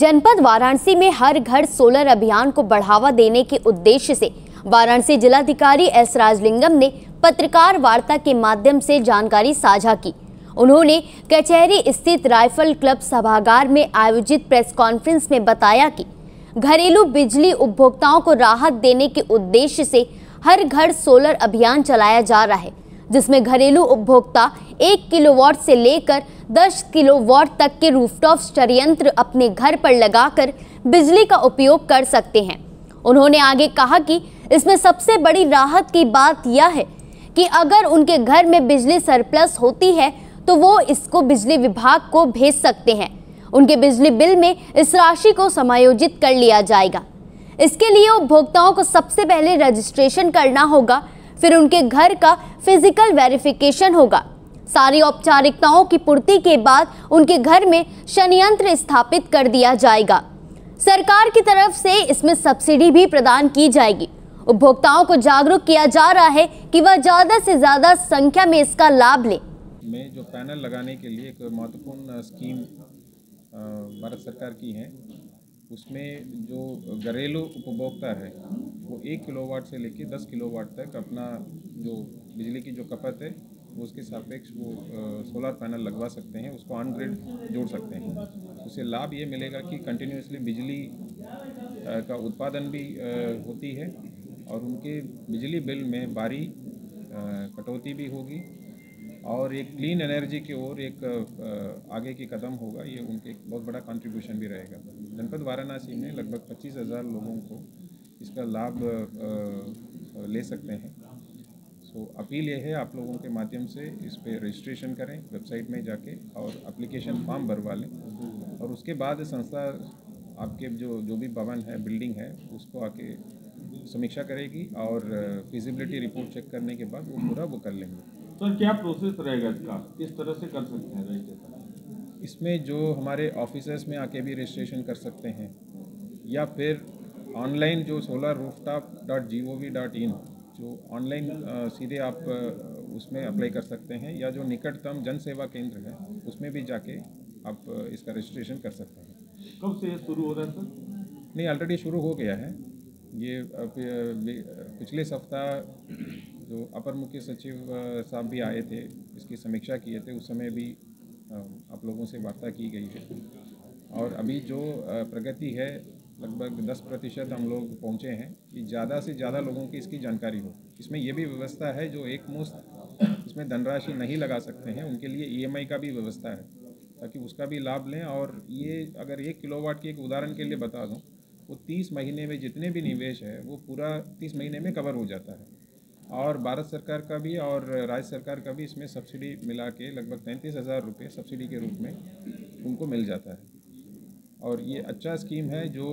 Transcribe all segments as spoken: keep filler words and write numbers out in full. जनपद वाराणसी में हर घर सोलर अभियान को बढ़ावा देने के उद्देश्य से वाराणसी जिलाधिकारी एस राजलिंगम ने पत्रकार वार्ता के माध्यम से जानकारी साझा की। उन्होंने कचहरी स्थित राइफल क्लब सभागार में आयोजित प्रेस कॉन्फ्रेंस में बताया कि घरेलू बिजली उपभोक्ताओं को राहत देने के उद्देश्य से हर घर सोलर अभियान चलाया जा रहा है, जिसमें घरेलू उपभोक्ता एक किलोवाट से लेकर दस किलोवाट तक के रूफटॉप संयंत्र अपने घर पर लगाकर बिजली का उपयोग कर सकते हैं। उन्होंने आगे कहा कि इसमें सबसे बड़ी राहत की बात यह है कि अगर उनके घर में बिजली सरप्लस होती है तो वो इसको बिजली विभाग को भेज सकते हैं। उनके बिजली बिल में इस राशि को समायोजित कर लिया जाएगा। इसके लिए उपभोक्ताओं को सबसे पहले रजिस्ट्रेशन करना होगा, फिर उनके घर का फिजिकल वेरिफिकेशन होगा। सारी औपचारिकताओं की पूर्ति के बाद उनके घर में संयंत्र स्थापित कर दिया जाएगा। सरकार की तरफ से इसमें सब्सिडी भी प्रदान की जाएगी। उपभोक्ताओं को जागरूक किया जा रहा है कि वह ज़्यादा से ज़्यादा संख्या में इसका लाभ लें। में जो पैनल लगाने के लिए एक महत्वपूर्ण स्कीम भारत सरकार की है, उसमें जो घरेलू उपभोक्ता है वो एक किलोवाट से लेकर दस किलोवाट तक अपना जो बिजली की जो खपत है उसके सापेक्ष वो सोलर पैनल लगवा सकते हैं, उसको ऑन ग्रिड जोड़ सकते हैं। उससे लाभ ये मिलेगा कि कंटिन्यूसली बिजली का उत्पादन भी होती है और उनके बिजली बिल में भारी कटौती भी होगी और एक क्लीन एनर्जी की ओर एक आगे की कदम होगा। ये उनके एक बहुत बड़ा कंट्रीब्यूशन भी रहेगा। जनपद वाराणसी में लगभग पच्चीस हज़ार लोगों को इसका लाभ ले सकते हैं। सो अपील ये है आप लोगों के माध्यम से इस पे रजिस्ट्रेशन करें, वेबसाइट में जाके और एप्लीकेशन फॉर्म भरवा लें और उसके बाद संस्था आपके जो जो भी भवन है, बिल्डिंग है, उसको आके समीक्षा करेगी और फिजिबिलिटी रिपोर्ट चेक करने के बाद वो पूरा वो कर लेंगे। सर क्या प्रोसेस रहेगा इसका, किस तरह से कर सकते हैं रजिस्ट्रेशन? इसमें जो हमारे ऑफिसर्स में आके भी रजिस्ट्रेशन कर सकते हैं या फिर ऑनलाइन जो solar rooftop dot G O V dot in जो ऑनलाइन सीधे आप उसमें अप्लाई कर सकते हैं या जो निकटतम जन सेवा केंद्र है उसमें भी जाके आप इसका रजिस्ट्रेशन कर सकते हैं। कब से शुरू हो रहा है सर? नहीं, ऑलरेडी शुरू हो गया है। ये पिछले सप्ताह जो अपर मुख्य सचिव साहब भी आए थे, इसकी समीक्षा किए थे, उस समय भी आप लोगों से वार्ता की गई है और अभी जो प्रगति है लगभग दस प्रतिशत हम लोग पहुँचे हैं कि ज़्यादा से ज़्यादा लोगों की इसकी जानकारी हो। इसमें यह भी व्यवस्था है जो एक मुश्त इसमें धनराशि नहीं लगा सकते हैं उनके लिए ई एम आई का भी व्यवस्था है ताकि उसका भी लाभ लें। और ये अगर एक किलोवाट की एक उदाहरण के लिए बता दूँ वो तीस महीने में जितने भी निवेश है वो पूरा तीस महीने में कवर हो जाता है और भारत सरकार का भी और राज्य सरकार का भी इसमें सब्सिडी मिला के लगभग तैंतीस हज़ार रुपये सब्सिडी के रूप में उनको मिल जाता है। और ये अच्छा स्कीम है जो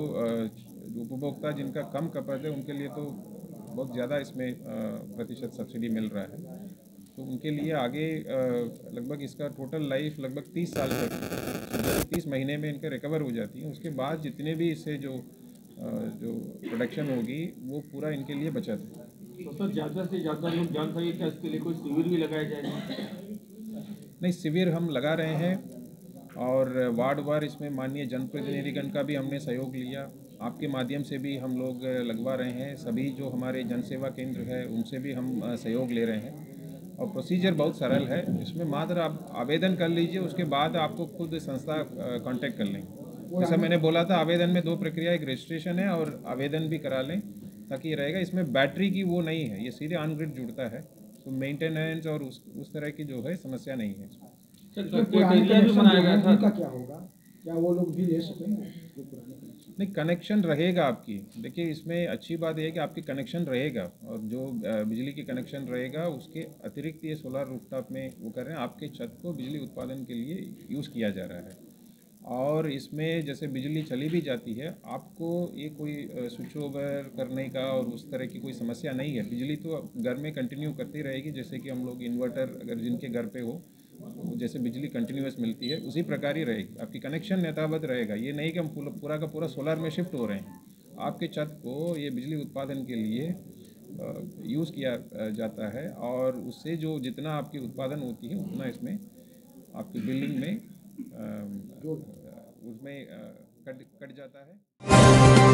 उपभोक्ता जिनका कम खपत है उनके लिए तो बहुत ज़्यादा इसमें प्रतिशत सब्सिडी मिल रहा है, तो उनके लिए आगे लगभग इसका टोटल लाइफ लगभग तीस साल तक, तीस महीने में इनका रिकवर हो जाती है। उसके बाद जितने भी इससे जो जो प्रोडक्शन होगी वो पूरा इनके लिए बचा था। तो सर ज़्यादा से ज़्यादा लोग जान सके क्या इसके लिए कोई शिविर भी लगाया जाएगा? नहीं, शिविर हम लगा रहे हैं और वार्ड वार इसमें माननीय जनप्रतिनिधिगण का भी हमने सहयोग लिया, आपके माध्यम से भी हम लोग लगवा रहे हैं। सभी जो हमारे जनसेवा केंद्र है उनसे भी हम सहयोग ले रहे हैं और प्रोसीजर बहुत सरल है। इसमें मात्र आप आवेदन कर लीजिए, उसके बाद आपको खुद संस्था कॉन्टैक्ट कर लेंगे। जैसा मैंने बोला था आवेदन में दो प्रक्रिया, एक रजिस्ट्रेशन है और आवेदन भी करा लें ताकि ये रहेगा। इसमें बैटरी की वो नहीं है, ये सीधे ऑन ग्रिड जुड़ता है, तो मेंटेनेंस और उस उस तरह की जो है समस्या नहीं है। नहीं, कनेक्शन रहेगा आपकी। देखिए इसमें अच्छी बात यह है कि आपकी कनेक्शन रहेगा और जो बिजली की कनेक्शन रहेगा उसके अतिरिक्त ये सोलर रूफटॉप में वो कर रहे हैं, आपके छत को बिजली उत्पादन के लिए यूज़ किया जा रहा है। और इसमें जैसे बिजली चली भी जाती है आपको ये कोई स्विच ओवर करने का और उस तरह की कोई समस्या नहीं है। बिजली तो घर में कंटिन्यू करती रहेगी, जैसे कि हम लोग इन्वर्टर अगर जिनके घर पे हो जैसे बिजली कंटिन्यूस मिलती है उसी प्रकार ही रहेगी। आपकी कनेक्शन नेतावत रहेगा, ये नहीं कि हम पूरा का पूरा सोलर में शिफ्ट हो रहे हैं। आपके छत को ये बिजली उत्पादन के लिए यूज़ किया जाता है और उससे जो जितना आपकी उत्पादन होती है उतना इसमें आपकी बिल्डिंग में उसमें कट कट जाता है।